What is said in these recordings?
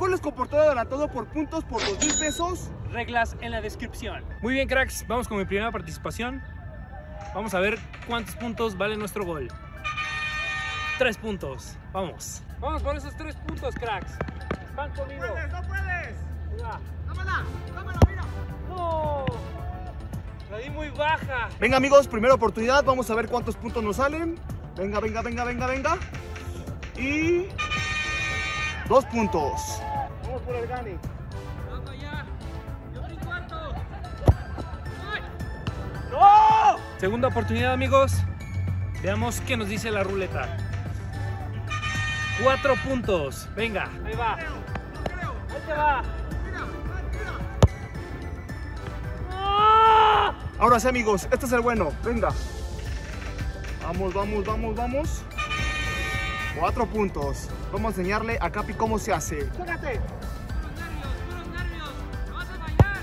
protocolos con portada adelantado por puntos por 2,000 pesos. Reglas en la descripción. Muy bien, cracks, vamos con mi primera participación. Vamos a ver cuántos puntos vale nuestro gol. 3 puntos, vamos. Vamos con esos 3 puntos, cracks. Van conmigo. No puedes, no puedes. Mira. Dámela, dámela, mira. No. La di muy baja. Venga, amigos, primera oportunidad. Vamos a ver cuántos puntos nos salen. Venga, venga, venga, venga, venga. Y... 2 puntos. Vamos por el gane. Vamos allá. Yo soy cuarto. ¡No! Segunda oportunidad, amigos. Veamos qué nos dice la ruleta. 4 puntos. Venga. Ahí va. No creo. Ahí te va. Mira, mira. ¡Oh! Ahora sí, amigos. Este es el bueno. Venga. Vamos, vamos, vamos, vamos. 4 puntos. Vamos a enseñarle a Capi cómo se hace. ¡Pégate! Puros nervios, ¡me vas a engañar!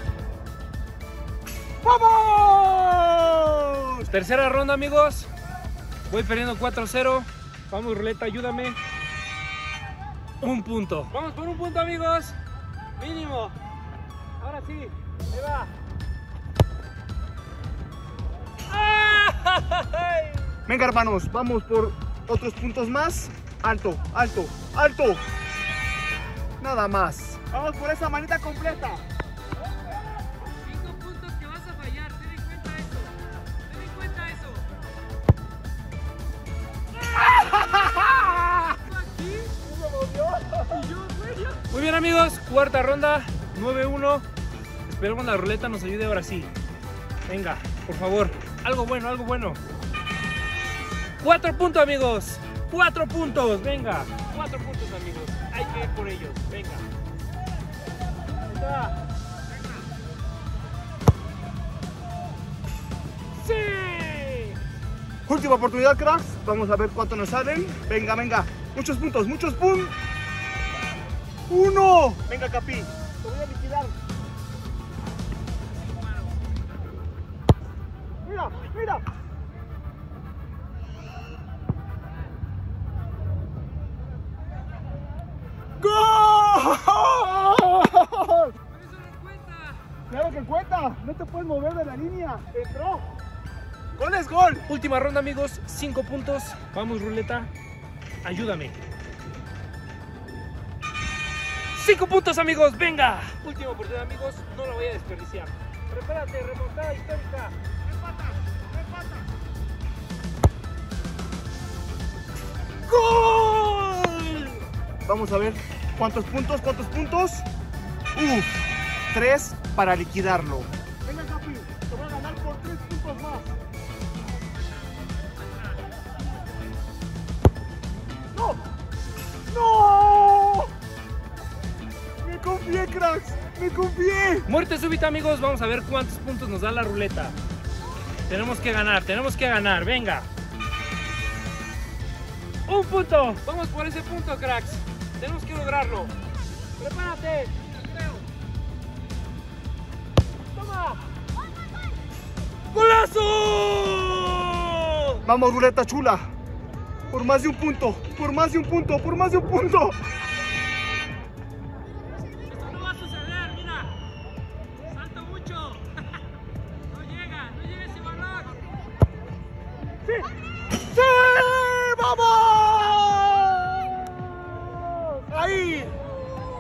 ¡Vamos! Tercera ronda, amigos. Voy perdiendo 4-0. Vamos, ruleta, ayúdame. 1 punto. Vamos por 1 punto, amigos. Mínimo. Ahora sí. Ahí va. ¡Ay! Venga, hermanos, vamos por otros puntos más. Alto, alto, alto. Nada más. Vamos por esa manita completa. 5 puntos que vas a fallar. Ten en cuenta eso. Ten en cuenta eso. Muy bien, amigos. Cuarta ronda. 9-1. Esperemos la ruleta nos ayude ahora sí. Venga, por favor. Algo bueno, algo bueno. 4 puntos, amigos. 4 puntos, venga. 4 puntos, amigos. Hay que ir por ellos. Venga. Venga. ¡Sí! Última oportunidad, cracks. Vamos a ver cuánto nos salen. Venga, venga. Muchos puntos, muchos puntos. 1. Venga, Capi. Te voy a liquidar. Mira, mira. ¡Gol! Pero eso no cuenta. Claro que cuenta, no te puedes mover de la línea. Entró. ¡Gol es gol! Última ronda, amigos, 5 puntos. Vamos, ruleta, ayúdame. 5 puntos, amigos, venga. Última oportunidad, amigos, no la voy a desperdiciar. Prepárate, remontada histórica. ¡Empata! ¡Empata! ¡Gol! Vamos a ver. ¿Cuántos puntos? ¿Cuántos puntos? ¡Uf! 3 para liquidarlo. Venga, Capi, te voy a ganar por 3 puntos más. ¡No! ¡No! ¡Me confié, cracks! ¡Me confié! Muerte súbita, amigos. Vamos a ver cuántos puntos nos da la ruleta. Tenemos que ganar, tenemos que ganar. Venga. 1 punto. Vamos por ese punto, cracks. Tenemos que lograrlo. ¡Prepárate! ¡Toma! ¡Golazo! Vamos, ruleta chula. Por más de 1 punto. Por más de 1 punto. Por más de 1 punto. Esto no va a suceder, mira. Salto mucho. No llega. No llega ese balón. ¡Sí! ¡Sí! ¡Vamos! Ahí,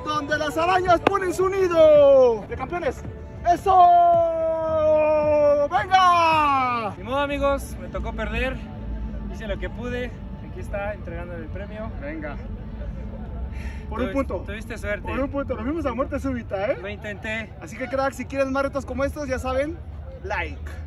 donde las arañas ponen su nido. ¡De campeones! ¡Eso! ¡Venga! Ni modo, amigos, me tocó perder. Hice lo que pude. Aquí está, entregándole el premio. Venga. Por 1 punto. Tuviste suerte. Por 1 punto. Lo vimos a muerte súbita, ¿eh? Lo intenté. Así que, crack, si quieren más retos como estos, ya saben, like.